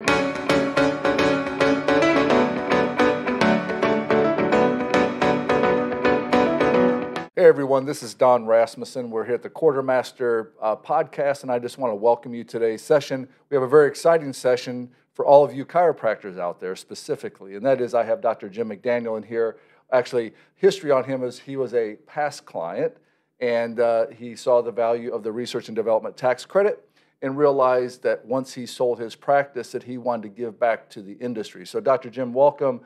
Hey everyone, this is Don Rasmussen. We're here at the Quartermaster podcast, and I just want to welcome you to today's session. We have a very exciting session for all of you chiropractors out there specifically, and that is I have Dr. Jim McDaniel in here. Actually, history on him is he was a past client, and he saw the value of the research and development tax credit and realized that once he sold his practice that he wanted to give back to the industry. So Dr. Jim, welcome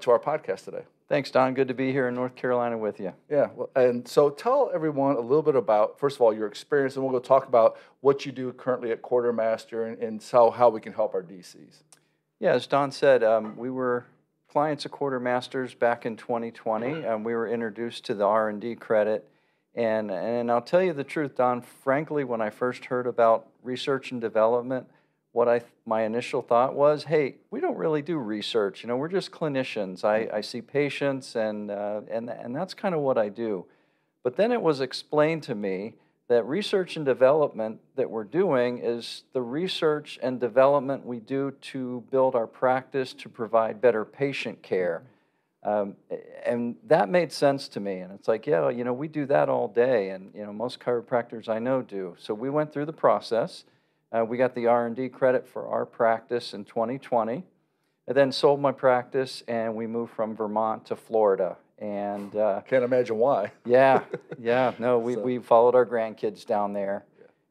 to our podcast today. Thanks, Don. Good to be here in North Carolina with you. Yeah, well, and so tell everyone a little bit about, first of all, your experience, and we'll go talk about what you do currently at Quartermaster and so how we can help our DCs. Yeah, as Don said, we were clients of Quartermaster's back in 2020. We were introduced to the R&D credit, and I'll tell you the truth, Don, frankly, when I first heard about research and development, what my initial thought was, hey, we don't really do research. You know, we're just clinicians. I see patients, and that's kind of what I do. But then it was explained to me that research and development that we're doing is the research and development we do to build our practice to provide better patient care. And that made sense to me. And it's like, yeah, you know, we do that all day. And, you know, most chiropractors I know do. So we went through the process. We got the R&D credit for our practice in 2020. I then sold my practice, and we moved from Vermont to Florida. And can't imagine why. Yeah, yeah. No, we followed our grandkids down there.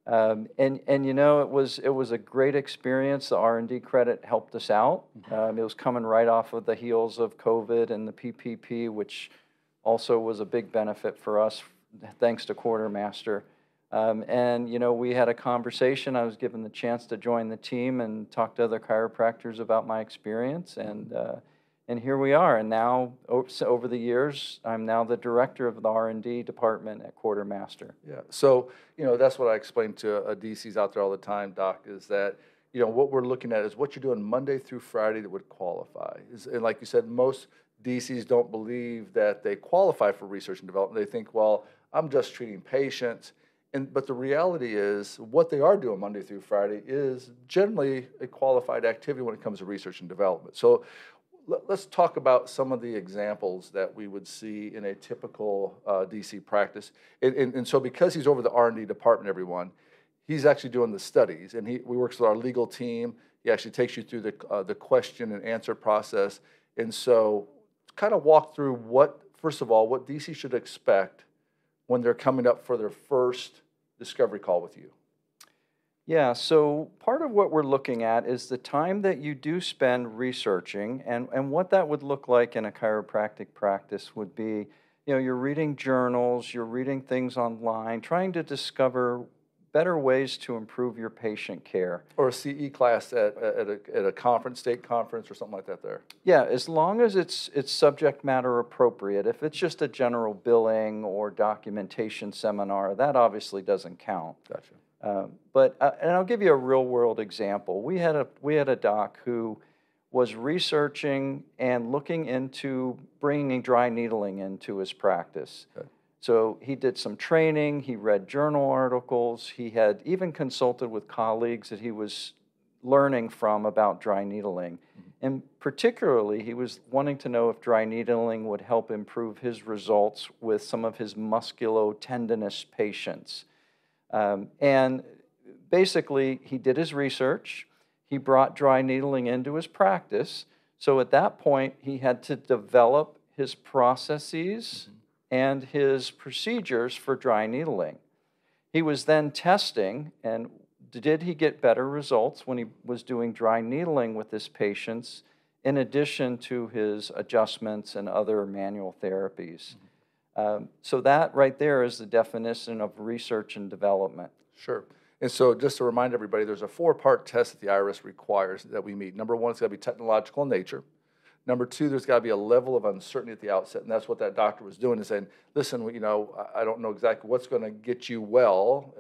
Yeah. And you know, it was a great experience. The R&D credit helped us out. Mm-hmm. It was coming right off of the heels of COVID and the PPP, which also was a big benefit for us, thanks to Quartermaster. And, you know, we had a conversation. I was given the chance to join the team and talk to other chiropractors about my experience. And here we are. And now, over the years, I'm now the director of the R&D department at Quartermaster. Yeah. So, you know, that's what I explain to DCs out there all the time, Doc, is that, you know, what we're looking at is what you're doing Monday through Friday that would qualify. And like you said, most DCs don't believe that they qualify for research and development. They think, well, I'm just treating patients. But the reality is what they are doing Monday through Friday is generally a qualified activity when it comes to research and development. So let's talk about some of the examples that we would see in a typical DC practice. And so because he's over the R&D department, everyone, he's actually doing the studies. And he works with our legal team. He actually takes you through the question and answer process. And so kind of walk through what, first of all, what DC should expect when they're coming up for their first discovery call with you? Yeah, so part of what we're looking at is the time that you do spend researching, and what that would look like in a chiropractic practice would be, you know, you're reading journals, you're reading things online, trying to discover better ways to improve your patient care. Or a CE class at a conference, state conference, or something like that there. Yeah, as long as it's subject matter appropriate. If it's just a general billing or documentation seminar, that obviously doesn't count. Gotcha. And I'll give you a real world example. We had a doc who was researching and looking into bringing dry needling into his practice. Okay. So he did some training, he read journal articles, he had even consulted with colleagues that he was learning from about dry needling. Mm-hmm. And particularly, he was wanting to know if dry needling would help improve his results with some of his musculotendinous patients. And basically, he did his research, he brought dry needling into his practice, so at that point, he had to develop his processes, mm-hmm, and his procedures for dry needling. He was then testing, and did he get better results when he was doing dry needling with his patients in addition to his adjustments and other manual therapies? Mm-hmm. So that right there is the definition of research and development. Sure. And so just to remind everybody, there's a four-part test that the IRS requires that we meet. Number one, it's got to be technological in nature. Number two, there's got to be a level of uncertainty at the outset, and that's what that doctor was doing, is saying, listen, you know, I don't know exactly what's going to get you well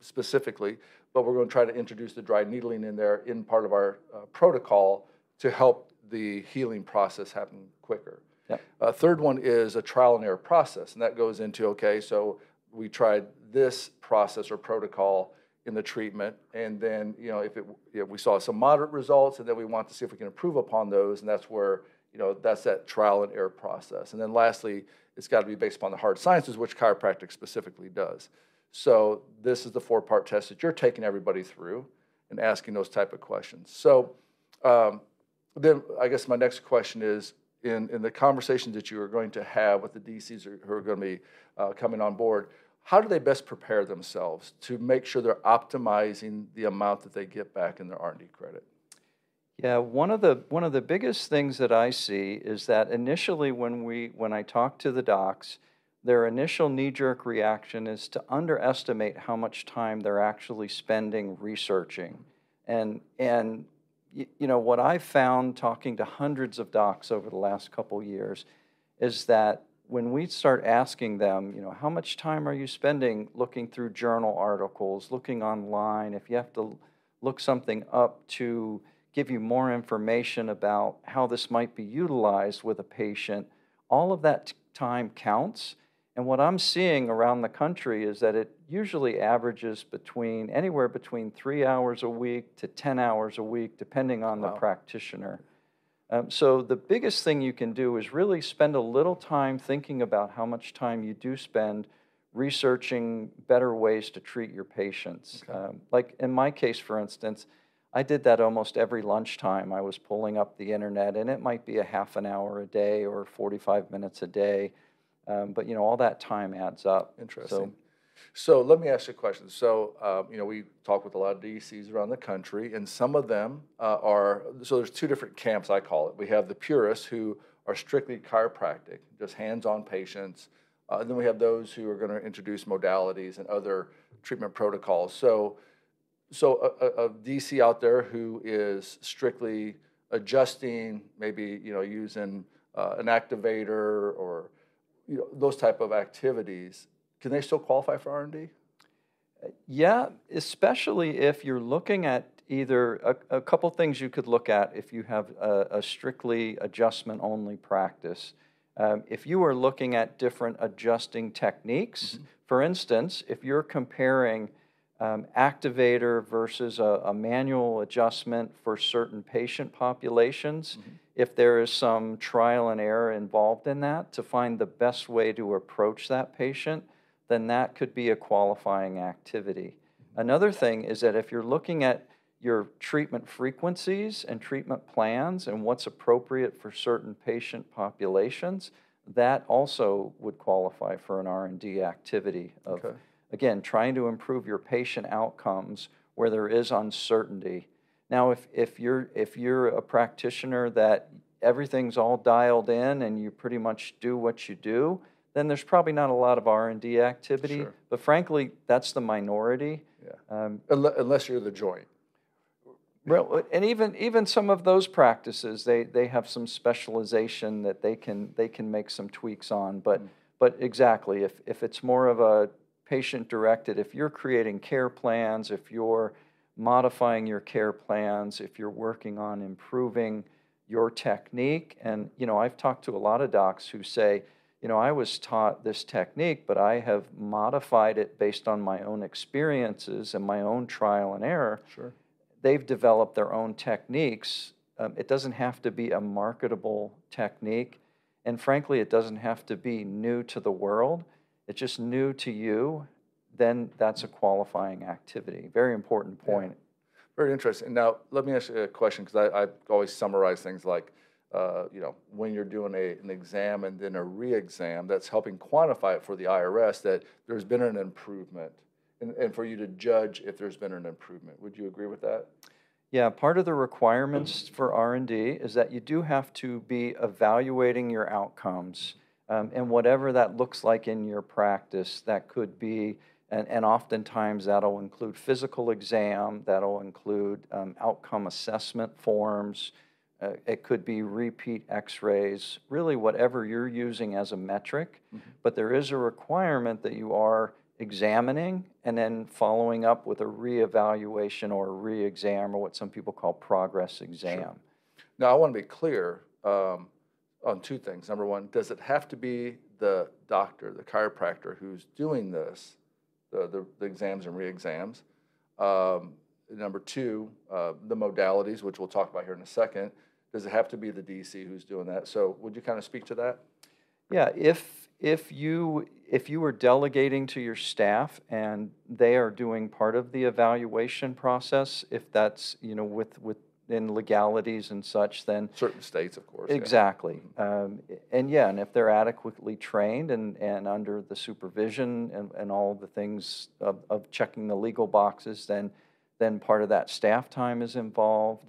specifically, but we're going to try to introduce the dry needling in there in part of our protocol to help the healing process happen quicker. Yep. Third one is a trial and error process, and that goes into, okay, so we tried this process or protocol, in the treatment, and then if we saw some moderate results, and then we want to see if we can improve upon those, and that's where that's that trial and error process. And then lastly, it's got to be based upon the hard sciences, which chiropractic specifically does. So this is the four-part test that you're taking everybody through and asking those type of questions. So then I guess my next question is, in the conversations that you are going to have with the DCs who are going to be coming on board, how do they best prepare themselves to make sure they're optimizing the amount that they get back in their R&D credit? Yeah, one of the biggest things that I see is that initially when I talk to the docs, their initial knee-jerk reaction is to underestimate how much time they're actually spending researching. And what I've found talking to hundreds of docs over the last couple years is that when we start asking them, how much time are you spending looking through journal articles, looking online, if you have to look something up to give you more information about how this might be utilized with a patient, all of that time counts. And what I'm seeing around the country is that it usually averages anywhere between 3 hours a week to 10 hours a week, depending on the practitioner. So the biggest thing you can do is really spend a little time thinking about how much time you do spend researching better ways to treat your patients. Okay. Like in my case, for instance, I did that almost every lunchtime. I was pulling up the internet, and it might be a half an hour a day or 45 minutes a day. But all that time adds up. Interesting. So let me ask you a question. So we talk with a lot of DCs around the country, and some of them so there's two different camps, I call it. We have the purists who are strictly chiropractic, just hands-on patients. And then we have those who are going to introduce modalities and other treatment protocols. So a DC out there who is strictly adjusting, maybe using an activator or those type of activities, can they still qualify for R&D? Yeah, especially if you're looking at either a couple things you could look at if you have a strictly adjustment-only practice. If you are looking at different adjusting techniques, mm-hmm. for instance, if you're comparing activator versus a manual adjustment for certain patient populations, mm-hmm. if there is some trial and error involved in that to find the best way to approach that patient, then that could be a qualifying activity. Mm-hmm. Another thing is that if you're looking at your treatment frequencies and treatment plans and what's appropriate for certain patient populations, that also would qualify for an R&D activity of okay. Again, trying to improve your patient outcomes where there is uncertainty. Now, if you're a practitioner that everything's all dialed in and you pretty much do what you do, then there's probably not a lot of R&D activity. Sure. But frankly, that's the minority. Yeah. Unless you're the joint. Well, and even some of those practices, they have some specialization that they can make some tweaks on. But mm. but exactly, if it's more of a patient-directed, if you're creating care plans, if you're modifying your care plans, if you're working on improving your technique, and I've talked to a lot of docs who say, I was taught this technique, but I have modified it based on my own experiences and my own trial and error. Sure. They've developed their own techniques. It doesn't have to be a marketable technique, and frankly, it doesn't have to be new to the world. It's just new to you, then that's a qualifying activity. Very important point. Yeah. Very interesting. Now, let me ask you a question, because I always summarize things like, when you're doing an exam and then a re-exam, that's helping quantify it for the IRS that there's been an improvement, and for you to judge if there's been an improvement. Would you agree with that? Yeah, part of the requirements for R&D is that you do have to be evaluating your outcomes. And whatever that looks like in your practice, that could be, and oftentimes that'll include physical exam, that'll include outcome assessment forms, it could be repeat x-rays, really whatever you're using as a metric. Mm-hmm. But there is a requirement that you are examining and then following up with a reevaluation or a re-exam, or what some people call progress exam. Sure. Now, I want to be clear. On two things. Number one, does it have to be the doctor, the chiropractor, who's doing this, the exams and re-exams? Number two, the modalities, which we'll talk about here in a second. Does it have to be the DC who's doing that? So would you kind of speak to that? Yeah, if you were delegating to your staff and they are doing part of the evaluation process, if that's, you know, within legalities and such, then certain states, of course. Exactly. Yeah. And if they're adequately trained and under the supervision and all the things of checking the legal boxes, then part of that staff time is involved.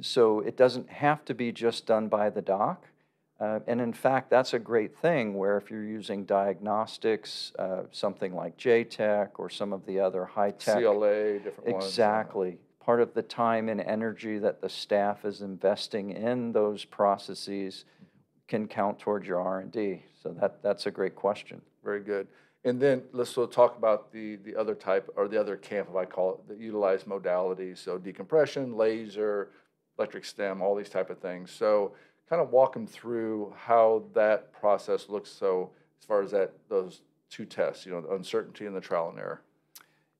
So it doesn't have to be just done by the doc. And in fact, that's a great thing where if you're using diagnostics, something like JTech or some of the other high-tech. CLA, different ones. Exactly. Part of the time and energy that the staff is investing in those processes can count towards your R&D. So that's a great question. Very good. And then let's talk about the other type, or the other camp, if I call it, that utilize modalities. So decompression, laser, electric stem, all these type of things. So kind of walk them through how that process looks. So as far as those two tests, you know, the uncertainty and the trial and error.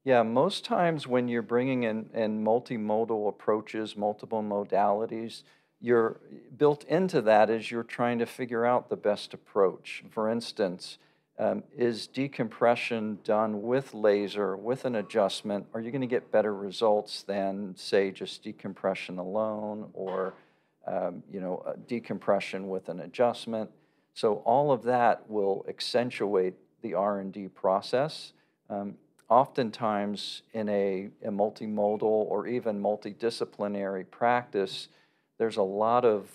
Yeah, most times when you're bringing in multimodal approaches, multiple modalities, you're built into that is you're trying to figure out the best approach. For instance, is decompression done with laser, with an adjustment? Are you going to get better results than, say, just decompression alone, or decompression with an adjustment? So all of that will accentuate the R&D process. Oftentimes in a multimodal or even multidisciplinary practice, there's a lot of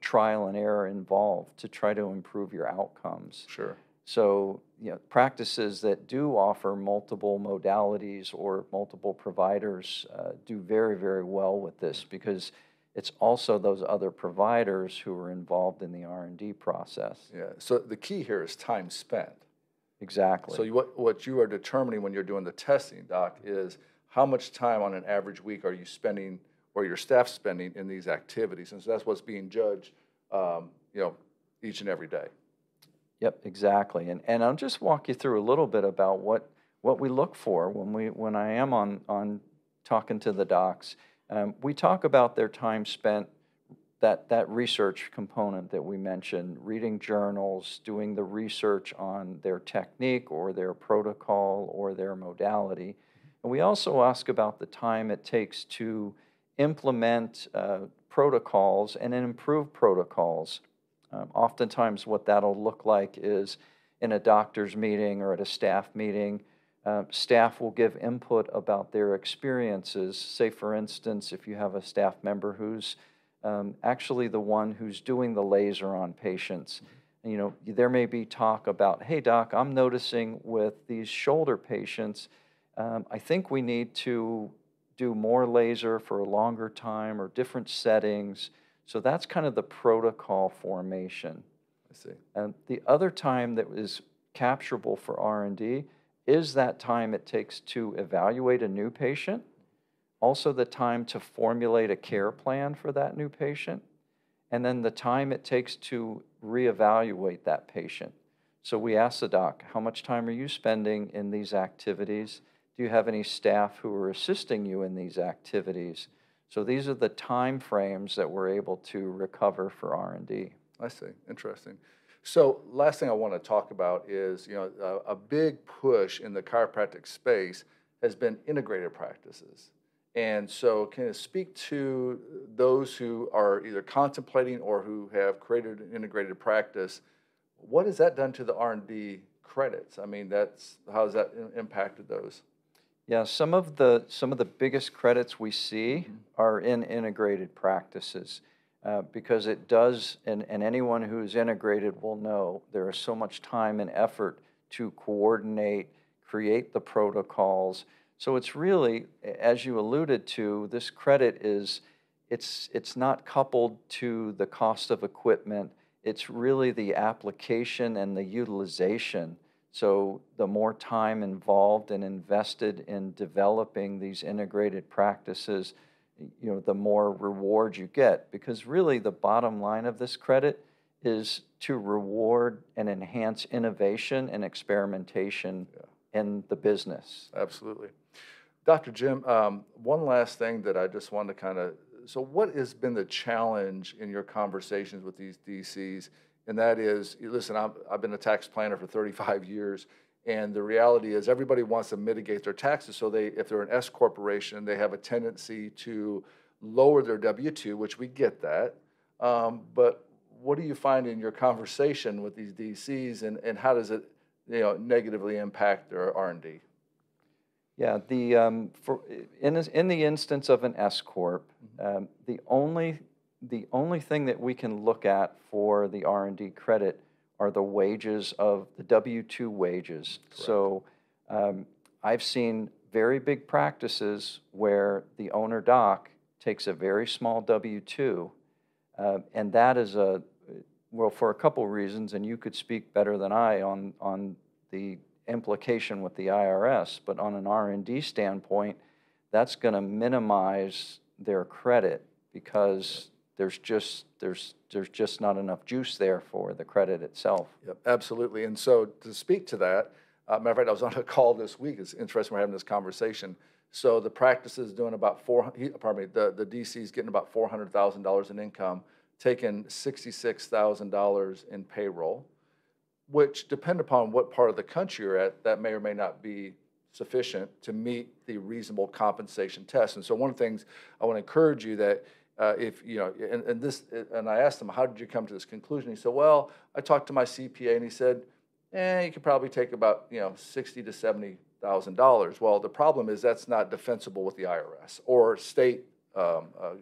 trial and error involved to try to improve your outcomes. Sure. So, you know, practices that do offer multiple modalities or multiple providers do very, very well with this, because it's also those other providers who are involved in the R&D process. Yeah, so the key here is time spent. Exactly. So what you are determining when you're doing the testing, Doc, is how much time on an average week are you spending, or your staff spending, in these activities. And so that's what's being judged, each and every day. Yep, exactly. And I'll just walk you through a little bit about what we look for when I am on talking to the docs. We talk about their time spent, that research component that we mentioned, reading journals, doing the research on their technique or their protocol or their modality. And we also ask about the time it takes to implement protocols and improve protocols. Oftentimes what that'll look like is in a doctor's meeting or at a staff meeting, staff will give input about their experiences. Say, for instance, if you have a staff member who's actually the one who's doing the laser on patients, you know, there may be talk about, hey, doc, I'm noticing with these shoulder patients, I think we need to do more laser for a longer time or different settings. So that's kind of the protocol formation. I see. And the other time that is capturable for R&D is that time it takes to evaluate a new patient, also the time to formulate a care plan for that new patient, and then the time it takes to reevaluate that patient. So we ask the doc, how much time are you spending in these activities? Do you have any staff who are assisting you in these activities? So these are the time frames that we're able to recover for R&D. I see. Interesting. So last thing I want to talk about is, you know, a big push in the chiropractic space has been integrated practices. And so can you speak to those who are either contemplating or who have created an integrated practice? What has that done to the R&D credits? I mean, how has that impacted those? Yeah, some of the biggest credits we see are in integrated practices because it does, and anyone who's integrated will know, there is so much time and effort to coordinate, create the protocols. So it's really, as you alluded to, this credit it's not coupled to the cost of equipment. It's really the application and the utilization. So the more time involved and invested in developing these integrated practices, you know, the more reward you get. Because really the bottom line of this credit is to reward and enhance innovation and experimentation in the business. Absolutely. Dr. Jim, one last thing that I just wanted to kind of, so what has been the challenge in your conversations with these DCs? And that is, listen, I've been a tax planner for 35 years, and the reality is everybody wants to mitigate their taxes. So they, if they're an S corporation, they have a tendency to lower their W-2, which we get that. But what do you find in your conversation with these DCs, and how does it, you know, negatively impact their R&D? Yeah, the, in the instance of an S-Corp, the only thing that we can look at for the R&D credit are the wages of the W-2 wages. Correct. So I've seen very big practices where the owner doc takes a very small W-2, and that is a, well, for a couple reasons, and you could speak better than I on the implication with the IRS, but on an R&D standpoint, that's going to minimize their credit because there's just not enough juice there for the credit itself. Yep, absolutely. And so to speak to that, matter of fact, I was on a call this week. It's interesting we're having this conversation. So the practice is doing about the DC is getting about $400,000 in income, taking $66,000 in payroll, which depend upon what part of the country you're at, that may or may not be sufficient to meet the reasonable compensation test. And so one of the things I want to encourage you that if, you know, and I asked him, how did you come to this conclusion? He said, well, I talked to my CPA and he said, you could probably take about, you know, $60,000 to $70,000. Well, the problem is that's not defensible with the IRS or state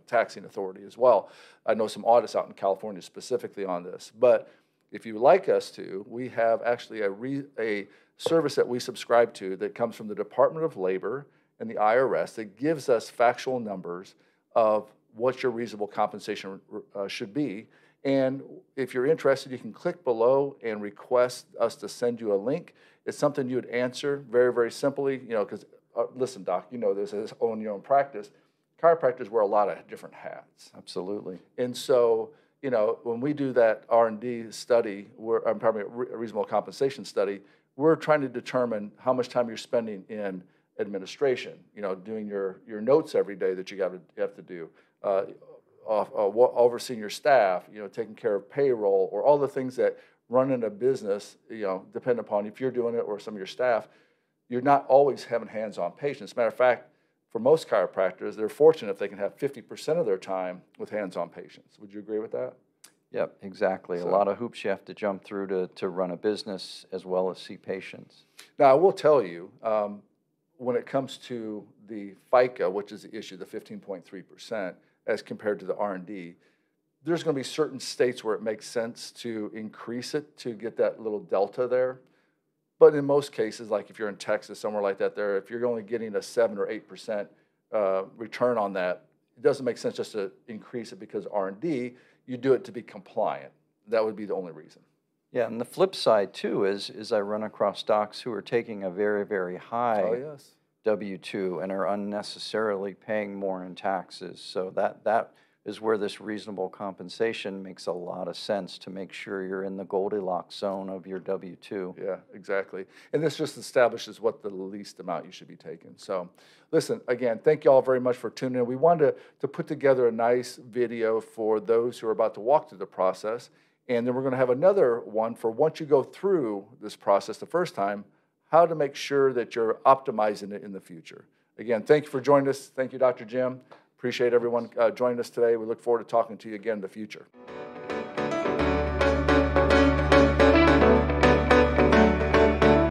taxing authority as well. I know some audits out in California specifically on this, but if you would like us to, we have actually a service that we subscribe to that comes from the Department of Labor and the IRS that gives us factual numbers of what your reasonable compensation should be. And if you're interested, you can click below and request us to send you a link. It's something you would answer very, very simply, you know, because listen, Doc, you know this as own your own practice. Chiropractors wear a lot of different hats. Absolutely. And so, you know, when we do that R&D study, I'm probably a reasonable compensation study, we're trying to determine how much time you're spending in administration, you know, doing your notes every day that you have to do, overseeing your staff, you know, taking care of payroll, or all the things that running a business, you know, depend upon if you're doing it or some of your staff, you're not always having hands-on patients. As a matter of fact, for most chiropractors, they're fortunate if they can have 50% of their time with hands-on patients. Would you agree with that? Yep, exactly. So, a lot of hoops you have to jump through to run a business as well as see patients. Now, I will tell you, when it comes to the FICA, which is the issue, the 15.3%, as compared to the R&D, there's going to be certain states where it makes sense to increase it to get that little delta there. But in most cases, like if you're in Texas, somewhere like that, there, if you're only getting a 7 or 8% return on that, it doesn't make sense just to increase it because R&D, you do it to be compliant. That would be the only reason. Yeah, and the flip side, too, is I run across docs who are taking a very, very high W-2 and are unnecessarily paying more in taxes. So that is where this reasonable compensation makes a lot of sense to make sure you're in the Goldilocks zone of your W-2. Yeah, exactly. And this just establishes what the least amount you should be taking. So listen, again, thank you all very much for tuning in. We wanted to put together a nice video for those who are about to walk through the process. And then we're going to have another one for once you go through this process the first time, how to make sure that you're optimizing it in the future. Again, thank you for joining us. Thank you, Dr. Jim. Appreciate everyone joining us today. We look forward to talking to you again in the future.